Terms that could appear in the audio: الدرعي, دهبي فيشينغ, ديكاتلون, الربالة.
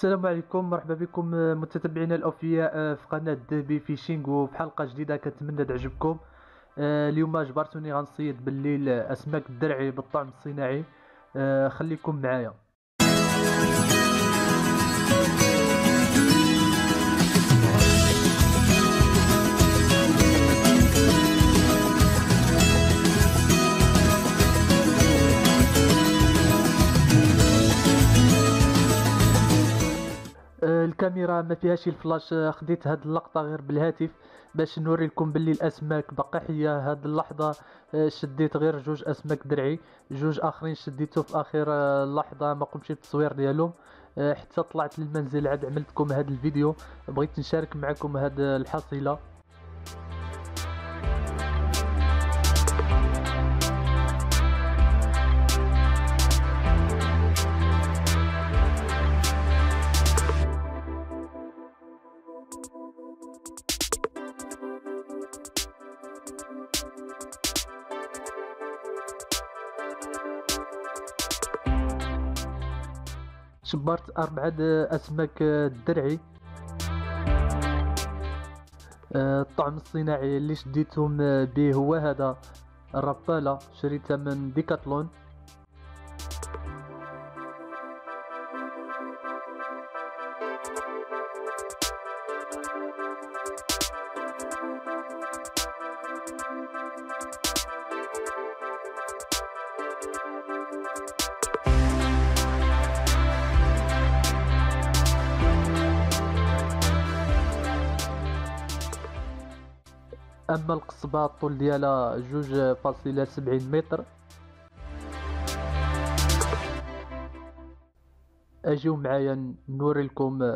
السلام عليكم، مرحبا بكم متتبعينا الاوفياء في قناه دهبي فيشينغ وفي حلقه جديده كنتمنى تعجبكم. اليوم جبرتوني غنصيد بالليل اسماك الدرعي بالطعم الصناعي. خليكم معايا. الكاميرا ما فيهاش الفلاش، خديت هاد اللقطه غير بالهاتف باش نوري لكم باللي الاسماك باقا حيه. هاد اللحظه شديت غير جوج اسماك درعي، جوج اخرين شديتو في اخر اللحظه ما قمتش بالتصوير ديالهم حتى طلعت للمنزل عاد عملتكم هاد الفيديو. بغيت نشارك معكم هاد الحصيله. شبرت 4 اسماك الدرعي الطعم الصناعي اللي شديتهم به هو هذا الربالة، شريتها من ديكاتلون. اما القصبة الطول ديالها 2.70 متر. اجيو معايا نوري لكم